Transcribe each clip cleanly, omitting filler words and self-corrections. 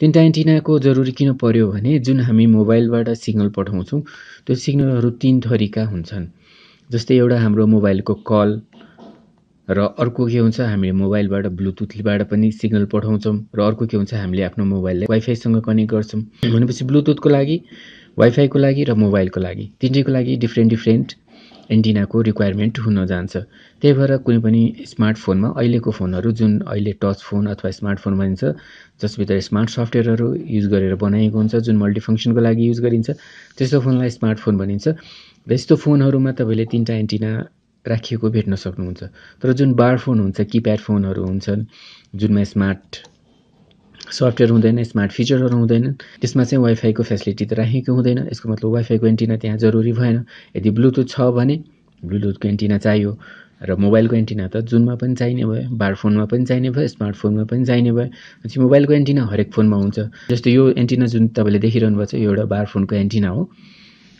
तीनटा एन्टिनाको जरुरी किन पर्यो भने जुन हामी मोबाइलबाट सिग्नल पठाउँछौं त्यो सिग्नलहरु तीन थरीका हुन्छन्। जस्तै एउटा हाम्रो मोबाइलको कल र अर्को के हुन्छ हामीले मोबाइलबाट ब्लुटुथबाट पनि सिग्नल पठाउँछौं र अर्को के हुन्छ हामीले आफ्नो मोबाइलले वाइफाई सँग कनेक्ट गर्छौं। भनेपछि ब्लुटुथको लागि, वाइफाईको लागि र मोबाइलको लागि तीनैको लागि डिफरेन्ट एन्टिनाको रिक्वायरमेन्ट हुन जान्छ। त्यही भएर कुनै पनि स्मार्टफोनमा अहिलेको फोनहरु जुन अहिले टच फोन अथवा स्मार्टफोन भनिन्छ जसभित्र स्मार्ट सफ्टवेयरहरु युज गरेर बनाइएको हुन्छ जुन मल्टिफंक्सनको लागि युज गरिन्छ त्यस्तो फोनलाई स्मार्टफोन भनिन्छ। र यस्तो फोनहरुमा तपाईले तीनटा एन्टिना राखिएको भेट्न सक्नुहुन्छ। तर जुन बार फोन हुन्छ, कीप्याड फोनहरु हुन्छन् जुनमा स्मार्ट सफ्टवेयर हुँदैन, स्मार्ट फिचरहरु हुँदैन, त्यसमा चाहिँ वाइफाई को फेसिलिटी त राखेको हुँदैन। यसको मतलब वाइफाई को एन्टिना त्यहाँ जरुरी भएन। यदि ब्लुटुथ छ भने ब्लुटुथ को एन्टिना चाहियो र मोबाइल को एन्टिना त जुनमा पनि चाहिने भयो, बार फोनमा पनि चाहिने भयो, स्मार्टफोनमा पनि चाहिने भयो। अनि मोबाइल को एन्टिना हरेक फोनमा हुन्छ। जस्तो यो एन्टिना जुन तपाईले देखिरहनु भएको छ यो एउटा बार फोनको एन्टिना हो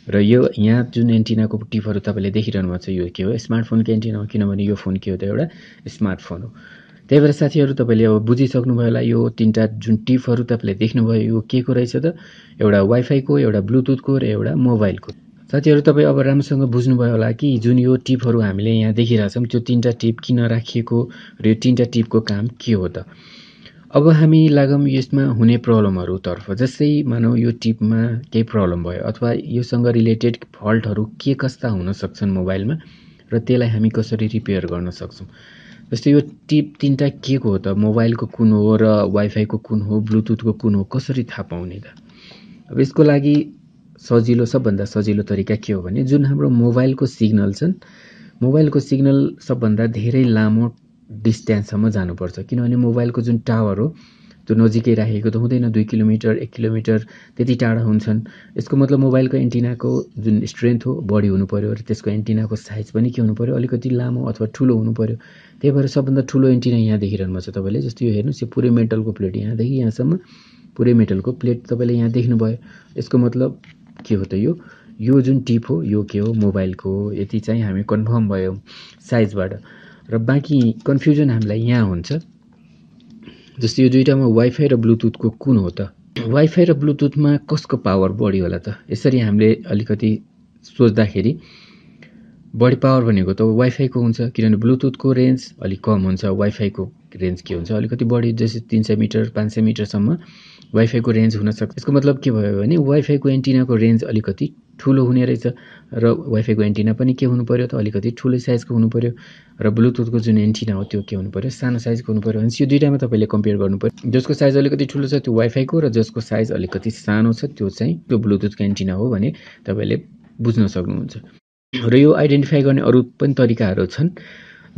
र यो यहाँ जुन एन्टिनाको टिपहरु तपाईले देखिरहनु भएको छ यो के हो? स्मार्टफोनको एन्टिना हो किनभने यो फोन के हो त एउटा स्मार्टफोन हो। त्यही भएर साथीहरु तपाईले अब बुझिसक्नु भयो होला यो तीनटा जुन टिपहरु तपाईले देख्नु भयो यो के को रहेछ त? एउटा वाइफाई को, एउटा ब्लुटुथ को र एउटा मोबाइल को। साथीहरु तपाई अब राम्रोसँग बुझ्नु भयो होला कि जुन यो टिपहरु हामीले यहाँ देखिराछौं त्यो तीनटा टिप किन राखिएको र यो तीनटा टिपको काम के हो त? अब हामी लागम यसमा हुने प्रब्लमहरु तर्फ। जस्तै मानौ यो टिपमा केही प्रब्लम भयो अथवा योसँग रिलेटेड फल्टहरु के कस्ता हुन सक्छन् मोबाइलमा र त्यसलाई हामी कसरी रिपेयर गर्न सक्छौं। जस्तै यो टिप तीनटा के को हो त? मोबाइलको कुन हो र वाइफाईको कुन हो, ब्लुटुथको कुन हो, कसरी थाहा पाउने त? अब यसको लागि सजिलो सबभन्दा सजिलो तरिका के हो भने जुन हाम्रो मोबाइलको सिग्नल छन् मोबाइलको सिग्नल सबभन्दा धेरै लामो डिस्टेन्ससम्म जानुपर्छ किनभने मोबाइलको जुन टावर हो त्यो नजिकै राखेको त हुँदैन, 2 किलोमिटर 1 किलोमिटर त्यति टाढा हुन्छन्। यसको मतलब मोबाइलको एन्टिनाको जुन स्ट्रेन्थ हो बढी हुनु पर्यो र त्यसको एन्टिनाको साइज पनि के हुनु पर्यो? अलिकति लामो अथवा ठूलो हुनु पर्यो। त्यही भएर सबभन्दा ठूलो एन्टिना यहाँ देखिरहनु भएको छ तपाईले। जस्तो यो हेर्नुस् यो पुरै मेटलको प्लेट यहाँदेखि यहाँसम्म पुरै मेटलको प्लेट तपाईले यहाँ देख्नु भयो। यसको मतलब के हो त? यो जुन टिप हो यो के हो? मोबाइलको हो। यति चाहिँ हामी कन्फर्म भयौं साइजबाट। र बाकी कन्फ्युजन हामीलाई यहाँ हुन्छ। जस्तै यो दुईटामा वाइफाई र ब्लुटुथको कुन हो त? वाइफाई र ब्लुटुथमा कसको पावर बढी होला त? यसरी हामीले अलिकति सोच्दाखेरि बढी पावर भनेको त वाइफाई को हुन्छ किनभने ब्लुटुथ को रेन्ज अलिक कम हुन्छ। वाइफाई को रेन्ज के हुन्छ? अलिकति बढी, जस्तै 300 मिटर 500 मिटर सम्म वाइफाई को रेन्ज हुन सक्छ। यसको मतलब के भयो भने वाइफाई को एन्टिना को रेन्ज अलिकति ठूलो हुने रहेछ र वाइफाई को एन्टिना पनि के हुनु पर्यो त? अलिकति ठूलो साइज को हुनु पर्यो। र ब्लुटुथ को जुन एन्टिना हो त्यो के हुनु पर्यो? सानो साइज को हुनु पर्यो। अनि यो दुईटामा तपाईले कम्पेयर गर्नु पर्यो। जसको साइज अलिकति ठूलो छ त्यो वाइफाई को र जसको साइज अलिकति सानो छ त्यो चाहिँ त्यो ब्लुटुथ को एन्टिना हो भने तपाईले बुझ्न सक्नुहुन्छ। र यो आइडेन्टिफाई गर्ने अरु पनि तरिकाहरु छन्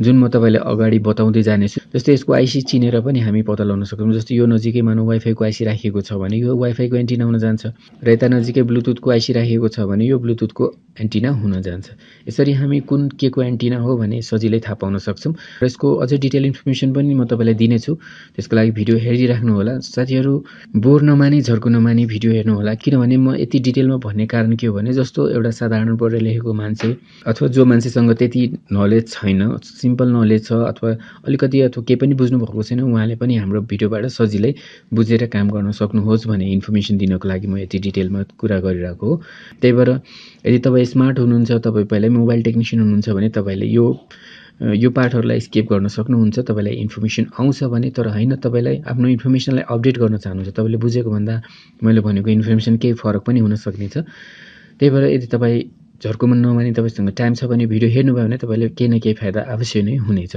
जुन म तपाईलाई अगाडि बताउँदै जानेछु। जस्तै यसको आईसी चिनेर पनि हामी पत्ता लगाउन सक्छौं। जस्तै यो नजिकै मानौ वाइफाई को आईसी राखिएको छ भने यो वाइफाई को एन्टिना हुन जान्छ र यता नजिकै ब्लुटुथ को आईसी राखिएको छ भने यो ब्लुटुथ को एन्टिना हुन जान्छ। यसरी हामी कुन के को एन्टिना हो भने सजिलै थाहा पाउन सक्छौं। र यसको अझै डिटेल इन्फर्मेसन पनि म तपाईलाई दिनेछु। त्यसको लागि भिडियो हेरिराख्नु होला साथीहरु। बोर नमानी झर्को नमानी भिडियो हेर्नु होला किनभने म यति डिटेलमा भन्ने कारण के हो भने जस्तो एउटा साधारण पढे लेखेको मान्छे अथवा जो मान्छेसँग त्यति नलेज छैन, सिम्पल नलेज छ अथवा अलिकति अथवा के पनि बुझ्नु भएको छैन उहाँले पनि हाम्रो भिडियोबाट सजिलै बुझेर काम गर्न सक्नुहोस् भन्ने इन्फर्मेसन दिनको लागि म यति डिटेलमा कुरा गरिरहेको हो। त्यही भएर यदि तपाई स्मार्ट हुनुहुन्छ, तपाई पहिल्यै मोबाइल टेक्निशियन हुनुहुन्छ भने तपाईले यो पार्टहरुलाई स्किप गर्न सक्नुहुन्छ। तपाईलाई इन्फर्मेसन आउँछ भने तर हैन तपाईलाई आफ्नो इन्फर्मेसनलाई अपडेट गर्न चाहनुहुन्छ तपाईले बुझेको भन्दा मैले भनेको इन्फर्मेसन केही फरक पनि हुन सक्नेछ। त्यही भएर यदि तपाई झर्को मन नमानी तपाईसँग टाइम छ भने भिडियो हेर्नु भयो भने तपाईले केही न केही फाइदा अवश्य नै हुनेछ।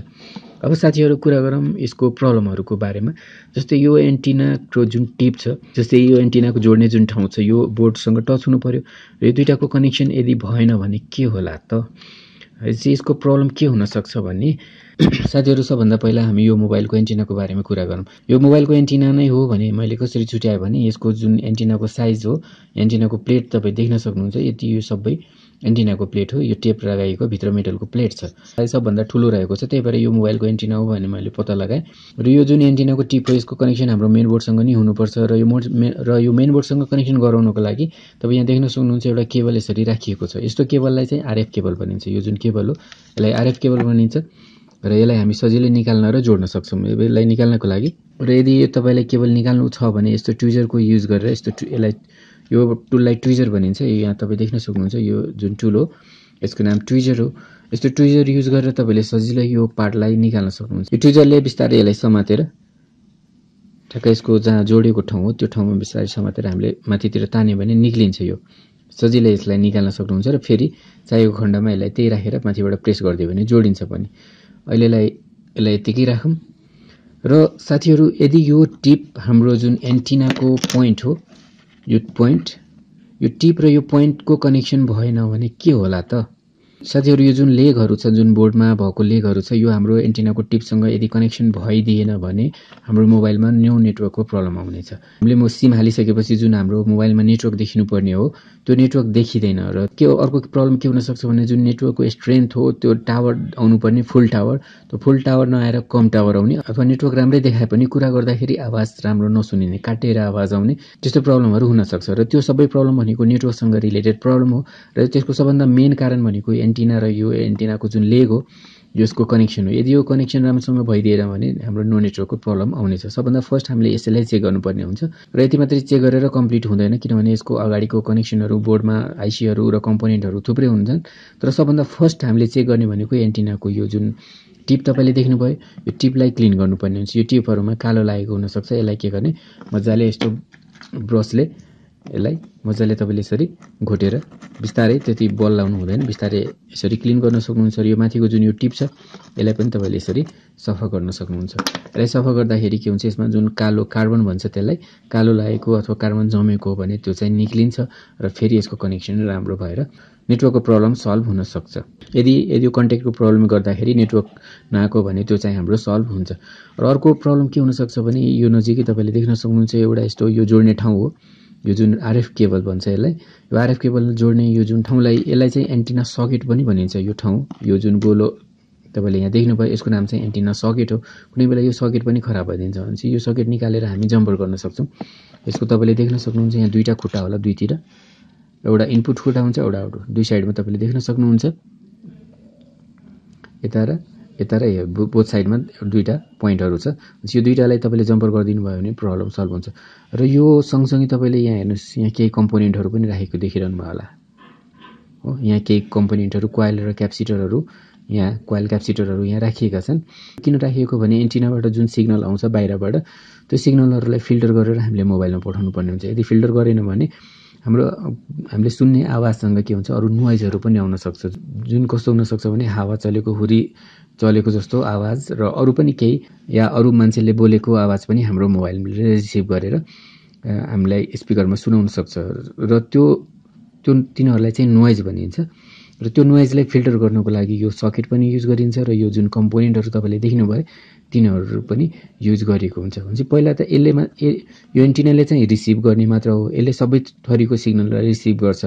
अब साथीहरु कुरा गरौँ यसको प्रब्लमहरुको बारेमा। जस्तै यो एन्टिना को जुन टिप छ, जस्तै यो एन्टिना को जोड्ने जुन ठाउँ छ यो बोर्डसँग टच हुनु पर्यो। यो दुईटाको कनेक्सन यदि भएन भने के होला त? यसको प्रब्लम के हुन सक्छ भन्ने साथीहरु सबभन्दा पहिला हामी यो मोबाइल को एन्टिना को बारेमा कुरा गरौँ। यो मोबाइल को एन्टिना नै हो भने मैले कसरी छुट्याए भने यसको जुन एन्टिना को साइज हो, एन्टिना को प्लेट तपाई देख्न सक्नुहुन्छ। यति यो सबै एन्टिना को प्लेट हो। यो टेप लगाएको भित्र मेटल को प्लेट छ, साइज सबभन्दा ठूलो रहेको छ। त्यही भएर यो मोबाइल को एन्टिना हो भने मैले पत्ता लगाए। र यो जुन एन्टिना को टिप हो यसको कनेक्सन हाम्रो मेन बोर्ड सँग नै हुनुपर्छ। र यो मेन बोर्ड सँग कनेक्सन गराउनको लागि तपाई यहाँ देख्न सक्नुहुन्छ एउटा केबल यसरी राखिएको छ। यस्तो केबललाई चाहिँ आरएफ केबल भनिन्छ। यो जुन केबल हो यसलाई आरएफ केबल भनिन्छ। र यसलाई हामी सजिलै निकाल्न र जोड्न सक्छौं। यसलाई निकाल्नको लागि र यदि यो तपाईले केबल निकाल्नु छ भने यस्तो ट्विजरको युज गरेर यस्तो यसलाई यो टुललाई ट्विजर भनिन्छ। यो यहाँ तपाई देख्न सक्नुहुन्छ यो जुन टुल हो यसको नाम ट्विजर हो। यस्तो ट्विजर युज गरेर तपाईले सजिलै यो पार्टलाई निकाल्न सक्नुहुन्छ। यो ट्विजरले बिस्तारै यसलाई समातेर ठक्क यसको जहाँ जोडेको ठाउँ हो त्यो ठाउँमा बिस्तारै समातेर हामीले माथितिर तान्यो भने निक्लिन्छ। यो सजिलै यसलाई निकाल्न सक्नुहुन्छ र फेरि चाहिएको खण्डमा यसलाई त्यही राखेर माथिबाट प्रेस गर्दियो भने जोडिन्छ पनि। अहिलेलाई यसलाई यतिकै राखौं। र साथीहरु यदि यो टिप हाम्रो जुन एन्टिनाको पोइन्ट हो यो पोइन्ट यो टिप र यो पोइन्टको कनेक्सन भएन भने के होला त? साथीहरु यो जुन लेगहरु छ जुन बोर्डमा भएको लेगहरु छ यो हाम्रो एन्टिनाको टिपसँग यदि कनेक्सन भइदिएन भने हाम्रो मोबाइलमा न्यू नेटवर्कको प्रब्लम आउने छ। हामीले सिम हालिसकेपछि जुन हाम्रो मोबाइलमा नेटवर्क देखिनुपर्ने हो त्यो नेटवर्क देखिदैन र के अर्को प्रब्लम के हुन सक्छ भने जुन नेटवर्कको स्ट्रेन्थ हो त्यो टावर आउनुपर्ने फुल टावर त्यो फुल टावर नआएर कम टावर आउने अथवा नेटवर्क राम्रै देखाए पनि कुरा गर्दाखेरि आवाज राम्रो नसुनिने काटेर आवाज आउने त्यस्तो प्रब्लमहरु हुन सक्छ। र त्यो सबै प्रब्लम भनेको नेटवर्कसँग रिलेटेड प्रब्लम हो र त्यसको सबभन्दा मेन कारण भनेको एन्टिना र यो एन्टिनाको जुन लेग हो यसको कनेक्सन हो। यदि यो कनेक्सन राम्रोसँग भइदिएन भने हाम्रो नो नेटवर्कको प्रब्लम आउने छ। सबभन्दा फर्स्ट हामीले यसैलाई चेक गर्नुपर्ने हुन्छ र यति मात्रै चेक गरेर कम्प्लिट हुँदैन किनभने यसको अगाडिको कनेक्सनहरु बोर्डमा आइसीहरु र कम्पोनेन्टहरु थुप्रै हुन्छन्। तर सबभन्दा फर्स्ट हामीले चेक गर्ने भनेको एन्टिनाको यो जुन टिप तपाईले देख्नुभयो यो टिपलाई क्लीन गर्नुपर्ने हुन्छ। यो टिपहरुमा कालो लागेको हुन सक्छ। यसलाई के गर्ने मज्जाले यस्तो ब्रसले यसलाई मजाले तपाईले यसरी घोटेर बिस्तारै त्यति बल लाउनु हुँदैन बिस्तारै यसरी क्लीन गर्न सक्नुहुन्छ। यो माथिको जुन यो टिप छ यसलाई पनि तपाईले यसरी सफा गर्न सक्नुहुन्छ। यसलाई सफा गर्दाखेरि के हुन्छ यसमा जुन कालो कार्बन भन्छ त्यसलाई कालो लागेको अथवा कार्बन जमेको हो भने त्यो चाहिँ निक्लिन्छ र फेरि यसको कनेक्सन राम्रो भएर नेटवर्कको प्रब्लम सल्भ हुन सक्छ। यदि यो कन्ट्याक्टको प्रब्लम गर्दाखेरि नेटवर्क नआएको भने त्यो चाहिँ हाम्रो सल्भ हुन्छ। र अर्को प्रब्लम के हुन सक्छ भने यो नजिकै तपाईले देख्न सक्नुहुन्छ एउटा यस्तो यो जोड्ने ठाउँ हो यो जुन आरएफ केबल भन्छ यसलाई यो आरएफ केबल जोड्ने यो जुन ठाउँलाई यसलाई चाहिँ एन्टिना सकेट पनि भनिन्छ। यो ठाउँ यो जुन गोलो तपाईले यहाँ देख्नुभयो यसको नाम चाहिँ एन्टिना सकेट हो। कुनै बेला यो सकेट पनि खराब भइदिन्छ भने चाहिँ यो सकेट निकालेर हामी जम्पर गर्न सक्छौं। यसको तपाईले देख्न सक्नुहुन्छ यहाँ दुईटा खुट्टा होला दुईतिर एउटा इनपुट खुट्टा हुन्छ एउटा आउटपुट दुई साइडमा तपाईले देख्न सक्नुहुन्छ। यता र बोथ साइडमा दुईटा पोइन्टहरु छ। यो दुईटालाई तपाईले जम्पर गर्दिनु भयो भने प्रब्लम सल्भ हुन्छ। र यो सँगसँगै तपाईले यहाँ हेर्नुस् यहाँ केही कम्पोनेन्टहरु पनि राखेको देखिरहनु भयो होला हो। यहाँ केही कम्पोनेन्टहरु क्वाइल र क्यापेसिटरहरु यहाँ क्वाइल क्यापेसिटरहरु यहाँ राखिएका छन्। किन राखिएको भने एन्टिनाबाट जुन सिग्नल आउँछ बाहिरबाट त्यो सिग्नलहरुलाई फिल्टर गरेर हामीले मोबाइलमा पठाउनु पर्ने हुन्छ। यदि फिल्टर गरेन भने हामीले सुन्ने आवाजसँग के हुन्छ अरु नोइजहरु पनि आउन सक्छ जुन कस्तो हुन सक्छ भने हावा चलेको हुरी चलेको जस्तो आवाज र अरु पनि केही या अरु मान्छेले बोलेको आवाज पनि हाम्रो मोबाइलले रिसिभ गरेर हामीलाई स्पिकरमा सुनाउन सक्छ र त्यो तिनीहरुलाई चाहिँ नोइज भनिन्छ। र त्यो नोइजलाई फिल्टर गर्नको लागि यो सकेट पनि युज गरिन्छ र यो जुन कम्पोनेन्टहरु तपाईले देख्नुभयो तिनीहरु पनि युज गरिएको हुन्छ। भने पहिला त यो एन्टिनाले चाहिँ रिसिभ गर्ने मात्र हो। यसले सबै थरीको सिग्नललाई रिसिभ गर्छ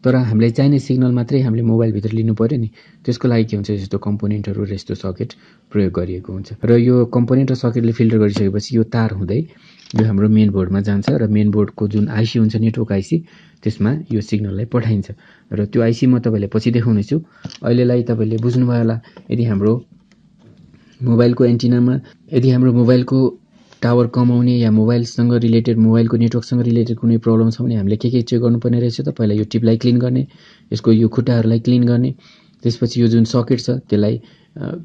तर हामीलाई चाहिने सिग्नल मात्रै हामीले मोबाइल भित्र लिनु पर्यो नि। त्यसको लागि के हुन्छ यस्तो कम्पोनेन्टहरु र यस्तो सकेट प्रयोग गरिएको हुन्छ। र यो कम्पोनेन्ट र सकेटले फिल्टर गरिसकेपछि यो तार हुँदै यो हाम्रो मेन बोर्डमा जान्छ र मेन बोर्डको जुन आईसी हुन्छ नेटवर्क आईसी त्यसमा यो सिग्नललाई पठाइन्छ। र त्यो आईसी म तपाईलाई पछि देखाउने छु। अहिलेलाई तपाईले बुझ्नु भयो होला यदि हाम्रो मोबाइलको एन्टिनामा यदि हाम्रो मोबाइलको टावर कमाउने या मोबाइलसँग रिलेटेड मोबाइलको नेटवर्कसँग रिलेटेड कुनै प्रब्लम छ भने हामीले के चेक गर्नुपर्ने रहेछ त? पहिला यो टिपलाई क्लीन गर्ने, यसको यो खुट्टाहरुलाई क्लीन गर्ने, त्यसपछि यो जुन सकेट छ त्यसलाई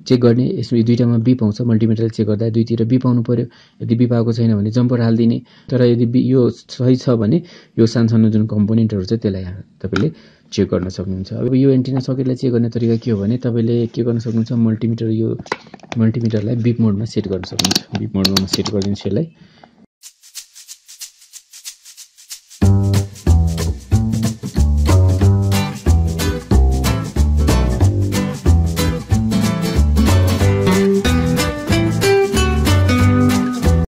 चेक गर्ने। यसमा दुईटामा बीप आउँछ मल्टिमिटरले चेक गर्दा दुईतिर बीप आउनु पर्यो। यदि बीप आएको छैन भने जम्पर हाल्दिने। तर यदि यो सही छ भने यो सानसानो जुन कम्पोनेन्टहरु छ त्यसलाई तपाईले चेक गर्न सक्नुहुन्छ। अब यो एन्टिना सकेटलाई चेक गर्ने तरिका के हो भने तपाईले के गर्न सक्नुहुन्छ मल्टिमिटर यो मल्टिमिटरलाई बीप मोडमा सेट गर्न सक्नुहुन्छ। बीप मोडमा सेट गरिदिन्छु यसलाई।